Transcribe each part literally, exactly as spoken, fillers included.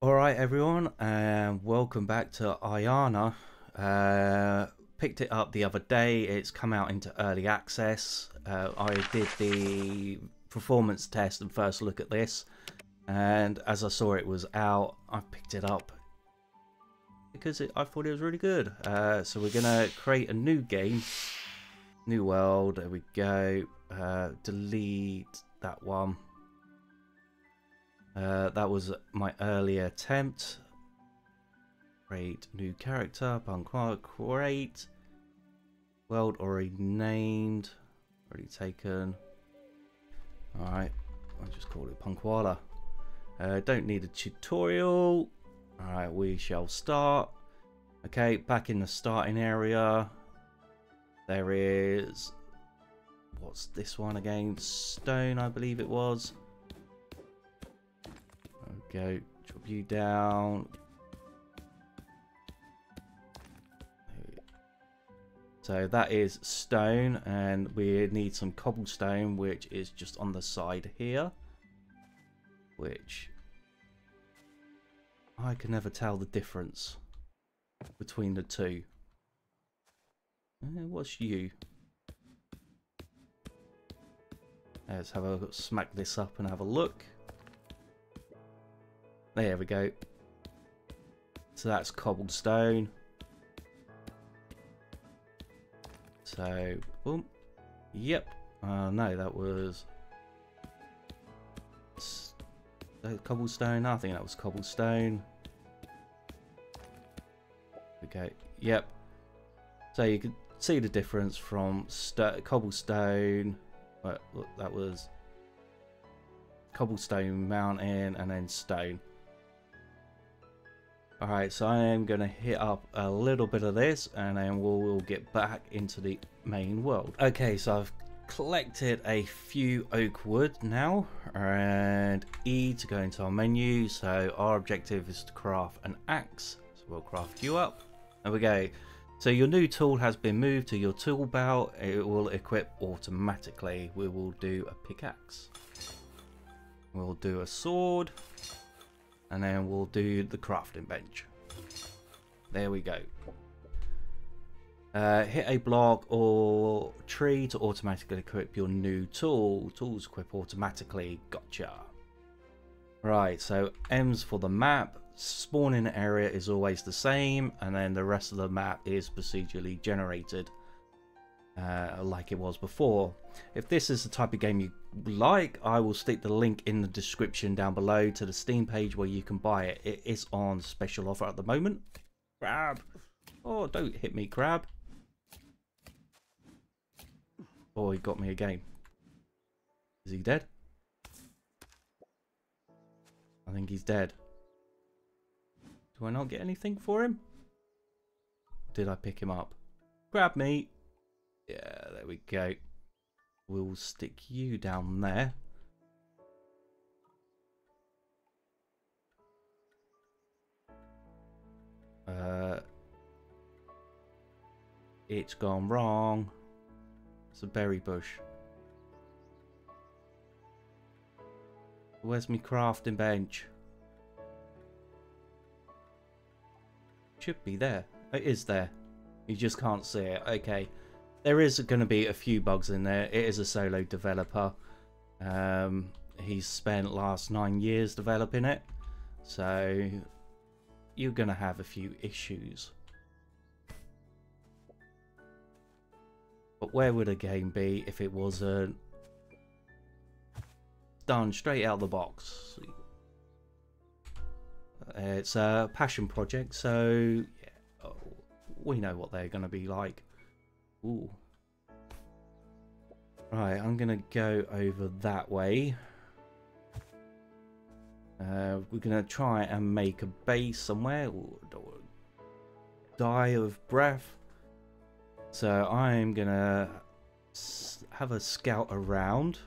Alright everyone, and welcome back to Aiyana. Uh, picked it up the other day, it's come out into early access. Uh, I did the performance test and first look at this, and as I saw it was out, I picked it up because it, I thought it was really good. Uh, so we're going to create a new game, new world, there we go, uh, delete that one. Uh, that was my earlier attempt. Create new character, Punkoala, create. World already named, already taken. Alright, I'll just call it Punkoala. Uh, don't need a tutorial. Alright, we shall start. Okay, back in the starting area. There is... what's this one again? Stone, I believe it was. Go drop you down, so that is stone, and we need some cobblestone, which is just on the side here, which I can never tell the difference between the two. And what's you? Let's have a smack this up and have a look. There we go. So that's cobblestone. So, boom. Yep. Uh, no, that was cobblestone. I think that was cobblestone. Okay. Yep. So you can see the difference from st cobblestone. But look, that was cobblestone mountain, and then stone. Alright, so I am going to hit up a little bit of this and then we'll, we'll get back into the main world. Okay, so I've collected a few oak wood now, and E to go into our menu. So our objective is to craft an axe, so we'll craft you up. There we go. So your new tool has been moved to your tool belt. It will equip automatically. We will do a pickaxe. We'll do a sword. And then we'll do the crafting bench. There we go. Uh, hit a block or tree to automatically equip your new tool. Tools equip automatically. Gotcha. Right, so M's for the map. Spawning area is always the same. And then the rest of the map is procedurally generated. Uh, like it was before. If this is the type of game you like, I will stick the link in the description down below to the Steam page where you can buy it. It is on special offer at the moment. Crab! Oh, don't hit me, crab. Oh, he got me again. Is he dead? I think he's dead. Do I not get anything for him? Did I pick him up? Grab me! Yeah, there we go. We'll stick you down there. Uh, it's gone wrong. It's a berry bush. Where's my crafting bench? Should be there. It is there. You just can't see it. Okay. There is going to be a few bugs in there. It is a solo developer. Um, he's spent last nine years developing it. So you're going to have a few issues. But where would a game be if it wasn't done straight out of the box? It's a passion project, so yeah, we know what they're going to be like. Ooh. Right, I'm gonna go over that way. Uh, we're gonna try and make a base somewhere. Ooh, die of breath. So I'm gonna have a scout around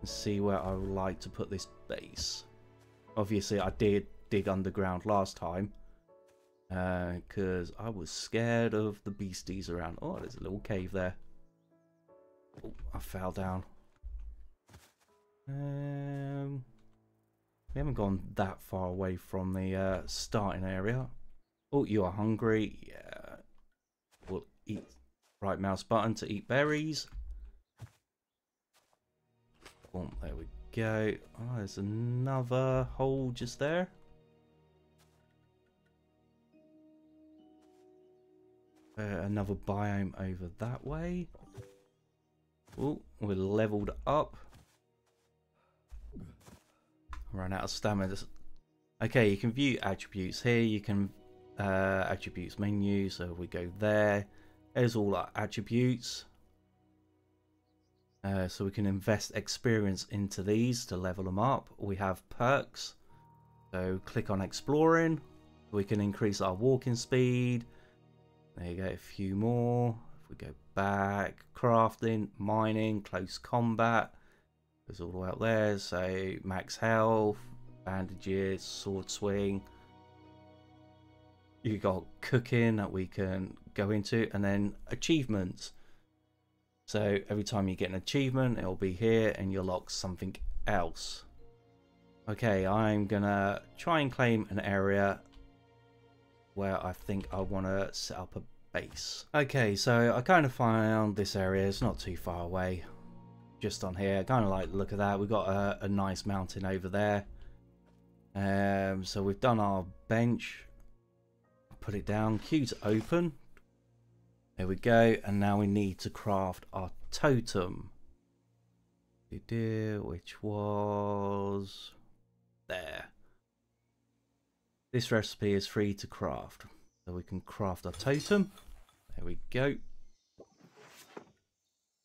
and see where I would like to put this base. Obviously, I did dig underground last time. Because uh, I was scared of the beasties around. Oh, there's a little cave there. Oh, I fell down. Um, We haven't gone that far away from the uh, starting area. Oh, you are hungry. Yeah. We'll eat. Right mouse button to eat berries. Boom, there we go. Oh, there's another hole just there. Uh, another biome over that way. Oh, we're leveled up. Run out of stamina. Okay, you can view attributes here. You can uh, attributes menu. So we go there. There's all our attributes. Uh, so we can invest experience into these to level them up. We have perks. So click on exploring. We can increase our walking speed. There you go. A few more. If we go back, crafting, mining, close combat. It's all out there. So max health, bandages, sword swing. You got cooking that we can go into, and then achievements. So every time you get an achievement, it'll be here and you'll lock something else. Okay, I'm gonna try and claim an area where I think I want to set up a base. Okay, so I kind of found this area. It's not too far away. Just on here. I kind of like the look of that. We've got a, a nice mountain over there. Um, so we've done our bench. Put it down. Q to open. There we go. And now we need to craft our totem. We did, which was there. This recipe is free to craft. So we can craft our totem. There we go.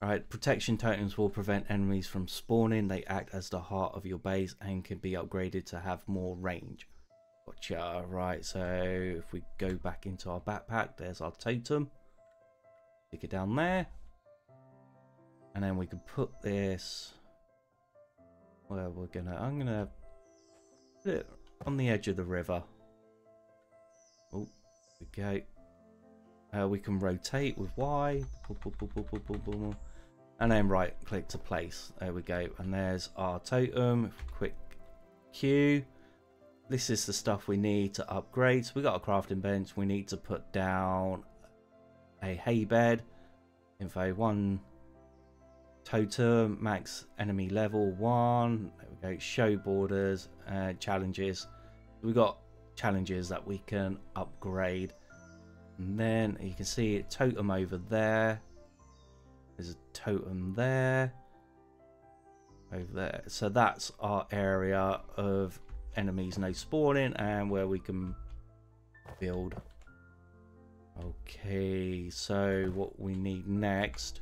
Alright, protection totems will prevent enemies from spawning. They act as the heart of your base and can be upgraded to have more range. Gotcha. Right, so if we go back into our backpack, there's our totem. Stick it down there. And then we can put this... Well, we're gonna... I'm gonna... Put it on the edge of the river. Oh, okay. Uh, we can rotate with Y. Boom, boom, boom, boom, boom, boom, boom. And then right click to place. There we go. And there's our totem. Quick Q. This is the stuff we need to upgrade. So we got a crafting bench. We need to put down a hay bed. Info one totem. Max enemy level one. There we go. Show borders. Uh, challenges. We got challenges that we can upgrade. And then you can see a totem over there. There's a totem there. Over there. So that's our area of enemies no spawning and where we can build. Okay, so what we need next.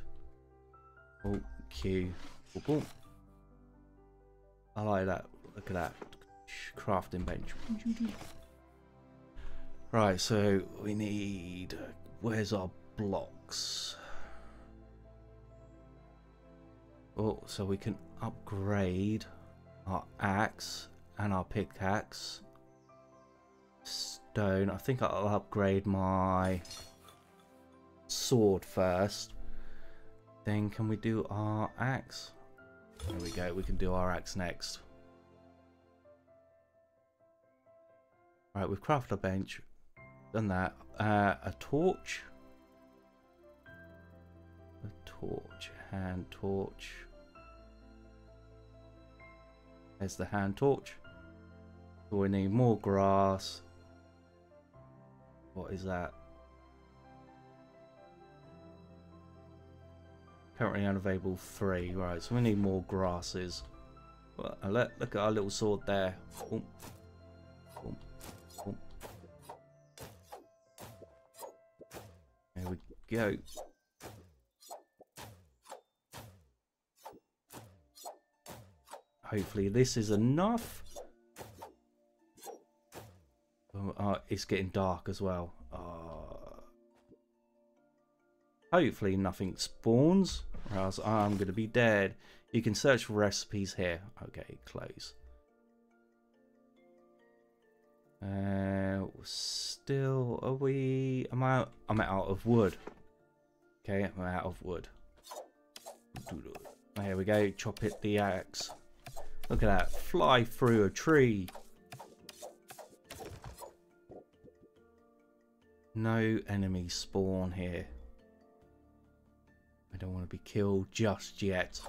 Oh, Q. Oh, oh. I like that. Look at that. Crafting bench. Right, so we need, where's our blocks? Oh, so we can upgrade our axe and our pickaxe. Stone, I think I'll upgrade my sword first. Then can we do our axe? There we go, we can do our axe next. Right, we've crafted a bench. Done that. Uh, a torch. A torch. Hand torch. There's the hand torch. So we need more grass. What is that? Currently unavailable three. Right, so we need more grasses. Well, look, look at our little sword there. Oh. Oh. Oh. There we go. Hopefully this is enough. Oh, uh, it's getting dark as well. Uh, hopefully nothing spawns or else I'm going to be dead. You can search for recipes here. Okay, close. Uh, still, are we? Am I? I'm out of wood. Okay, I'm out of wood. There we go. Chop it the axe. Look at that. Fly through a tree. No enemies spawn here. I don't want to be killed just yet.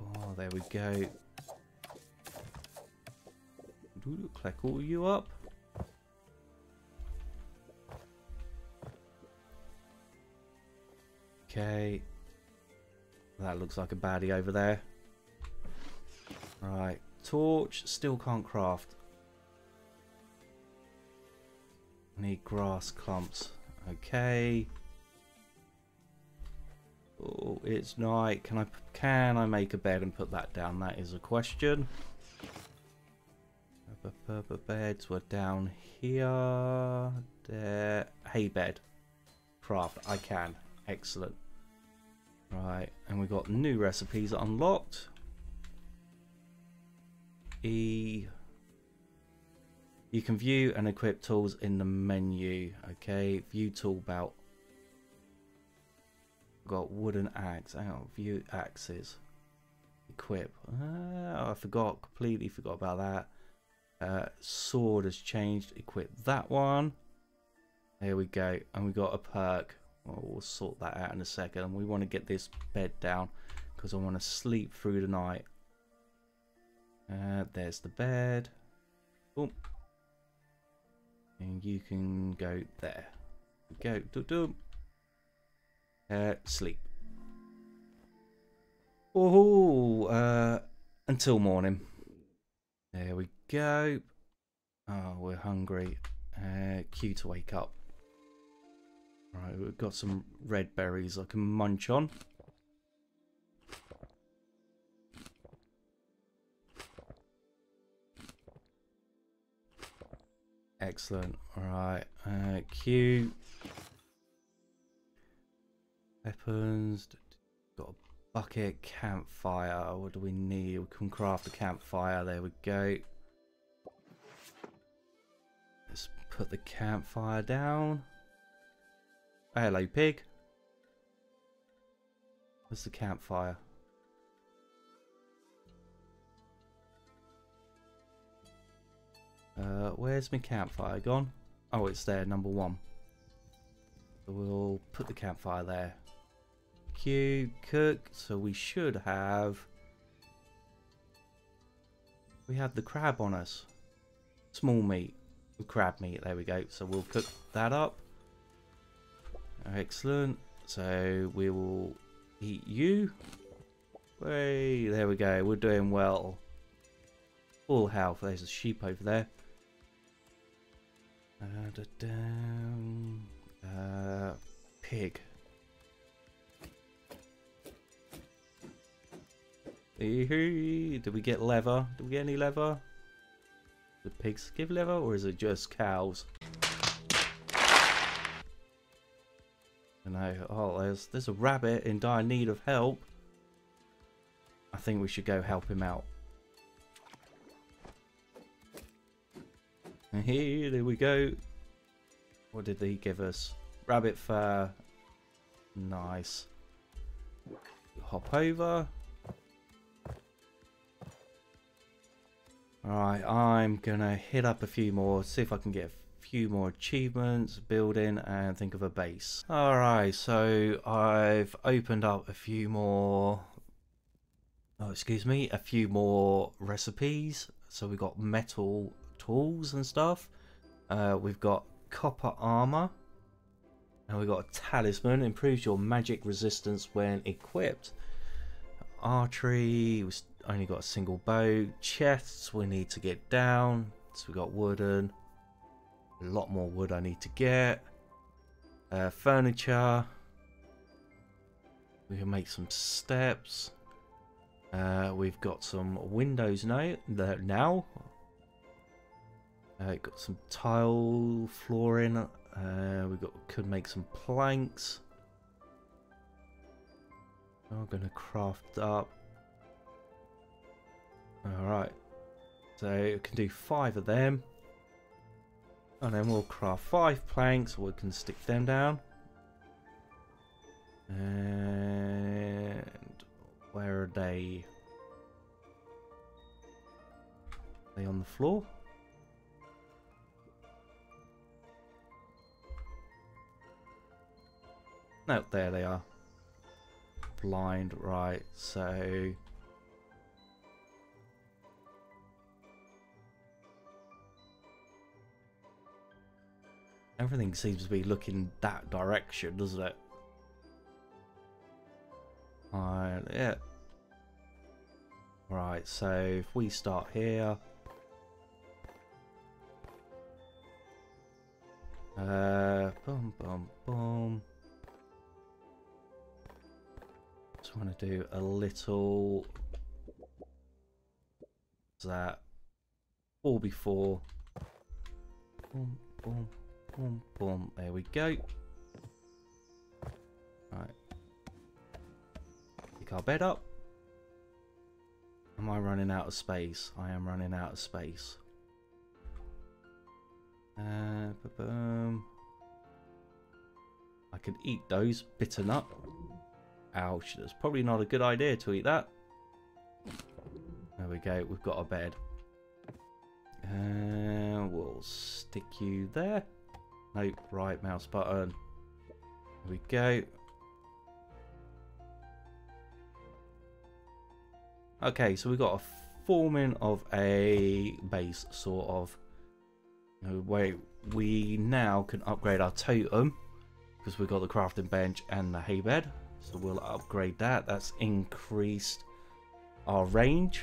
Oh, there we go. Ooh, click all you up. Okay. That looks like a baddie over there. Right. Torch. Still can't craft. Need grass clumps. Okay. Oh, it's night. Can I can I make a bed and put that down? That is a question. Beds were down here. There. Hay bed. Craft. I can. Excellent. Right, and we've got new recipes unlocked. E. You can view and equip tools in the menu. Okay, view tool belt. Got wooden axe. Hang on, view axes. Equip. Oh, I forgot. Completely forgot about that. Uh, sword has changed. Equip that one. There we go. And we got a perk. Well, we'll sort that out in a second. And we want to get this bed down because I want to sleep through the night. Uh, there's the bed. Boom. And you can go there. Go. Do-do. Uh, sleep. Oh, uh, until morning. There we go. Oh, we're hungry. Uh, cue to wake up. Right, we've got some red berries I can munch on. Excellent. Alright, uh, Q. Weapons. Got a bucket. Campfire. What do we need? We can craft a campfire. There we go. Let's put the campfire down. Hello, pig. Where's the campfire? Uh, where's my campfire gone? Oh, it's there, number one. So we'll put the campfire there. Q, cook. So we should have... We have the crab on us. Small meat. Crab meat, there we go. So we'll cook that up. Excellent. So we will eat you. Hey, there we go. We're doing well. Full health. There's a sheep over there. Uh, pig. Did we get leather? Did we get any leather? Do pigs give leather, or is it just cows? I know. Oh, there's there's a rabbit in dire need of help. I think we should go help him out. Here, there we go. What did he give us? Rabbit fur. Nice. Hop over. Alright, I'm gonna hit up a few more, see if I can get a few more achievements, building, and think of a base. Alright, so I've opened up a few more... Oh, excuse me, a few more recipes. So we've got metal... tools and stuff. Uh, we've got copper armor, and we've got a talisman. Improves your magic resistance when equipped. Archery. We've only got a single bow. Chests. We need to get down. So we got wooden. A lot more wood I need to get. Uh, furniture. We can make some steps. Uh, we've got some windows now. Now. Uh, got some tile flooring. Uh, we got could make some planks. I'm gonna craft up. All right, so I can do five of them, and then we'll craft five planks. We can stick them down. And where are they? Are they on the floor? No, there they are. Blind, right, so... Everything seems to be looking that direction, doesn't it? Alright, yeah. Right, so if we start here... Uh, boom, boom, boom... I want to do a little that all before. Boom, boom, boom, boom. There we go. Right. Pick our bed up. Am I running out of space? I am running out of space. Uh, boom. I could eat those bitten up. Ouch, that's probably not a good idea to eat that. There we go, we've got a bed. And we'll stick you there. Nope, right mouse button. There we go. Okay, so we've got a forming of a base, sort of. No, wait, we now can upgrade our totem because we've got the crafting bench and the hay bed. So we'll upgrade that. That's increased our range.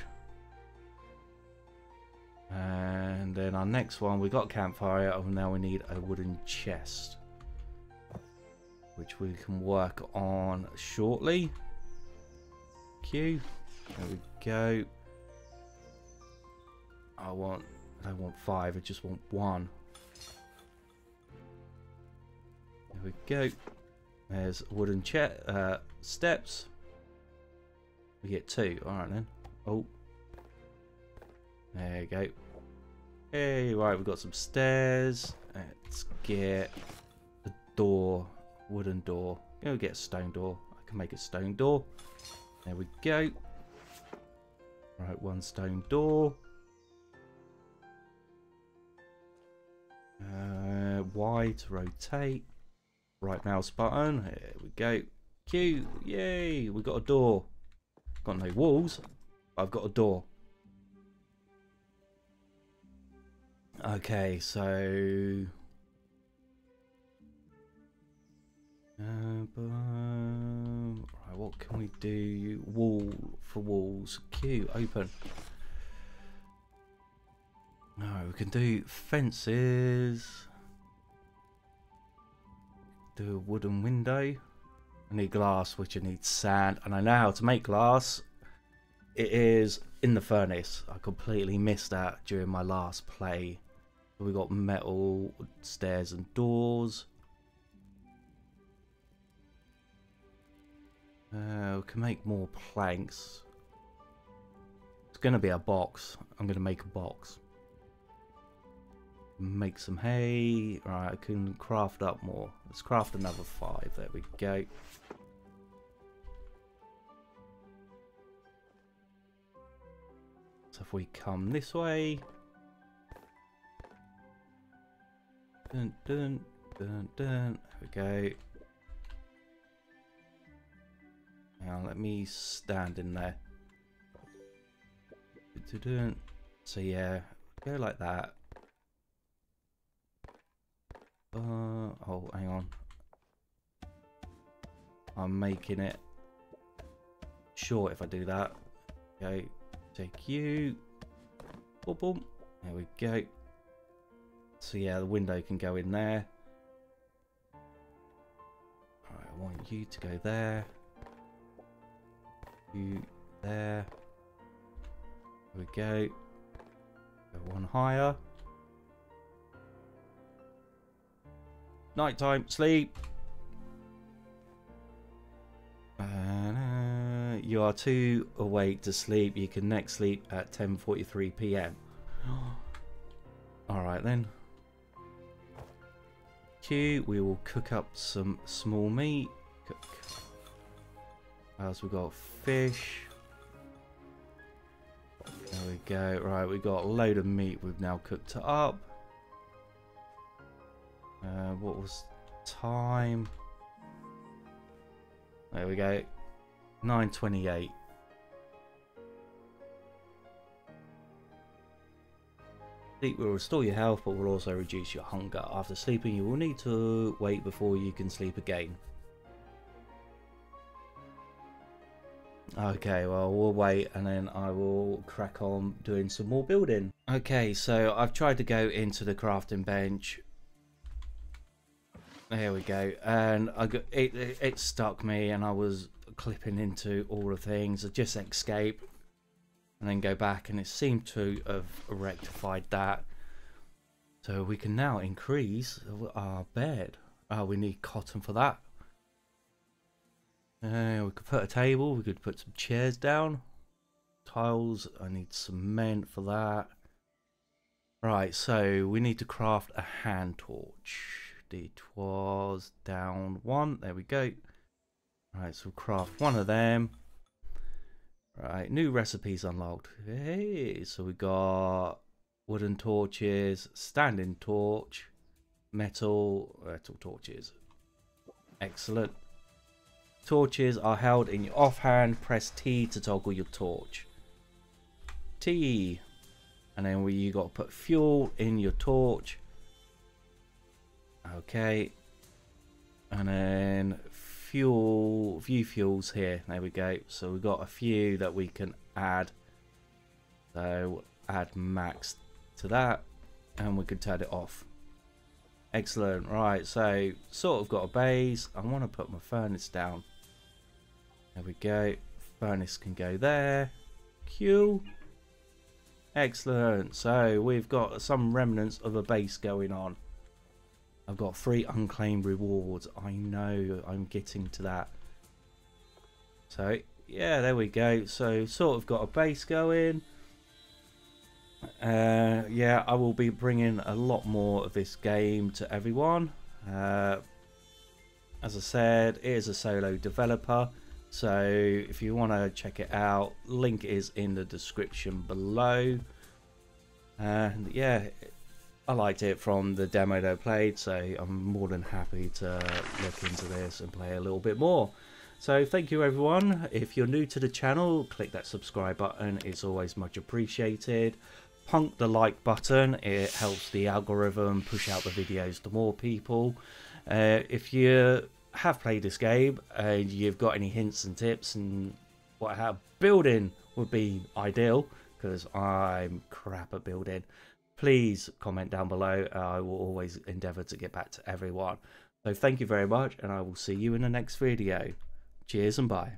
And then our next one, we got campfire, and now we need a wooden chest, which we can work on shortly. Q. There we go. I want, I don't want five, I just want one. There we go. There's wooden chair, uh, steps. We get two. Alright then. Oh. There you go. Hey, right, we've got some stairs. Let's get a door. Wooden door. Go get a stone door. I can make a stone door. There we go. Right, one stone door. Uh, Y to rotate. Right mouse button, here we go. Q, yay, we got a door. Got no walls, but I've got a door. Okay, so... Uh, but, um, right, what can we do? Wall for walls, Q, open. No, we can do fences. Do a wooden window. I need glass, which I need sand, and I know how to make glass. It is in the furnace. I completely missed that during my last play. We got metal stairs and doors. Uh, we can make more planks. It's gonna be a box. I'm gonna make a box. Make some hay. Right, I can craft up more. Let's craft another five. There we go. So if we come this way, dun dun dun dun. There we go. Now let me stand in there. So yeah, go like that. Uh, oh, hang on. I'm making it short if I do that. Okay, take you. Boom, boom. There we go. So yeah, the window can go in there. Alright, I want you to go there. You there. There we go. Go one higher. Nighttime, sleep. Uh, you are too awake to sleep. You can next sleep at ten forty-three p m Alright then. Q, we will cook up some small meat. Cook. What else we got? Fish. There we go. Right, we got a load of meat. We've now cooked it up. Uh, what was time? There we go. nine twenty-eight. Sleep will restore your health, but will also reduce your hunger. After sleeping, you will need to wait before you can sleep again. Okay, well, we'll wait and then I will crack on doing some more building. Okay, so I've tried to go into the crafting bench. There we go. And I got, it, it, it stuck me and I was clipping into all the things. I just escape and then go back, and it seemed to have rectified that. So we can now increase our bed. Oh, we need cotton for that. Uh, we could put a table, we could put some chairs down. Tiles, I need cement for that. Right, so we need to craft a hand torch. D twos down one, there we go. Right, so we'll craft one of them. Right, new recipes unlocked. Hey, so we got wooden torches, standing torch, metal, metal torches. Excellent. Torches are held in your offhand. Press T to toggle your torch. T, and then we you got to put fuel in your torch. Okay, and then fuel view fuels here. There we go. So we got a few that we can add. So add max to that, and we can turn it off. Excellent. Right, so sort of got a base. I want to put my furnace down. There we go. Furnace can go there. Q. Excellent. So we've got some remnants of a base going on. I've got three unclaimed rewards. I know I'm getting to that. So yeah, there we go. So sort of got a base going. Uh, yeah, I will be bringing a lot more of this game to everyone. Uh, as I said, it is a solo developer. So if you want to check it out, link is in the description below. And yeah, I liked it from the demo that I played, so I'm more than happy to look into this and play a little bit more. So thank you everyone. If you're new to the channel, click that subscribe button. It's always much appreciated. Punk the like button. It helps the algorithm push out the videos to more people. Uh, if you have played this game and you've got any hints and tips and what how building would be ideal, because I'm crap at building, please comment down below. I will always endeavor to get back to everyone. So thank you very much, and I will see you in the next video. Cheers and bye.